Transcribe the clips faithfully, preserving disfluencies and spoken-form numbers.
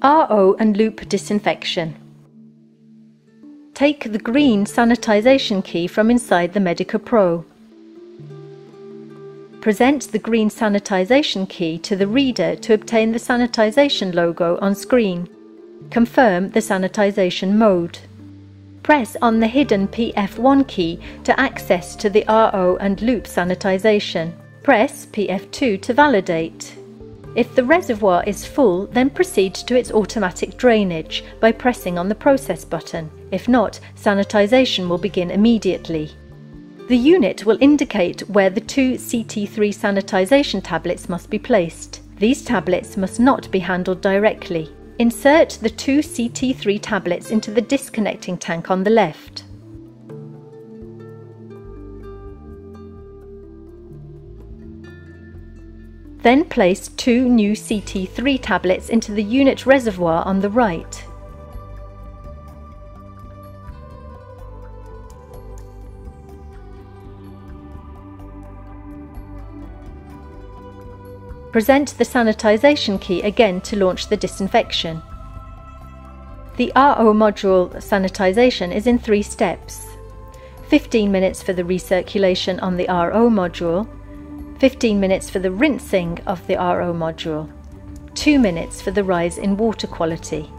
R O and loop disinfection. Take the green sanitization key from inside the Medica Pro. Present the green sanitization key to the reader to obtain the sanitization logo on screen. Confirm the sanitization mode. Press on the hidden P F one key to access to the R O and loop sanitization. Press P F two to validate. If the reservoir is full, then proceed to its automatic drainage by pressing on the process button. If not, sanitization will begin immediately. The unit will indicate where the two C T three sanitization tablets must be placed. These tablets must not be handled directly. Insert the two C T three tablets into the disconnecting tank on the left. Then place two new C T three tablets into the unit reservoir on the right. Present the sanitization key again to launch the disinfection. The R O module sanitization is in three steps. fifteen minutes for the recirculation on the R O module, fifteen minutes for the rinsing of the R O module, two minutes for the rise in water quality.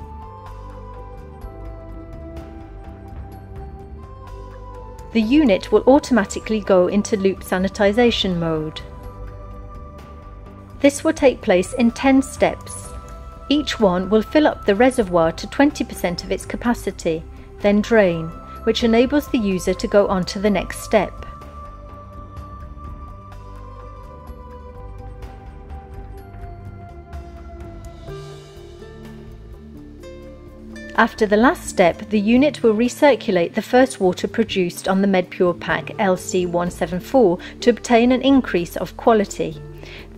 The unit will automatically go into loop sanitization mode. This will take place in ten steps. Each one will fill up the reservoir to twenty percent of its capacity, then drain, which enables the user to go on to the next step. After the last step, the unit will recirculate the first water produced on the MedPure pack L C one seventy-four to obtain an increase of quality.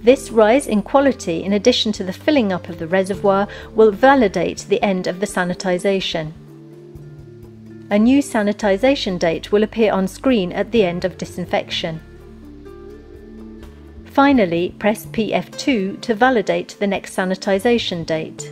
This rise in quality, in addition to the filling up of the reservoir, will validate the end of the sanitization. A new sanitization date will appear on screen at the end of disinfection. Finally, press P F two to validate the next sanitization date.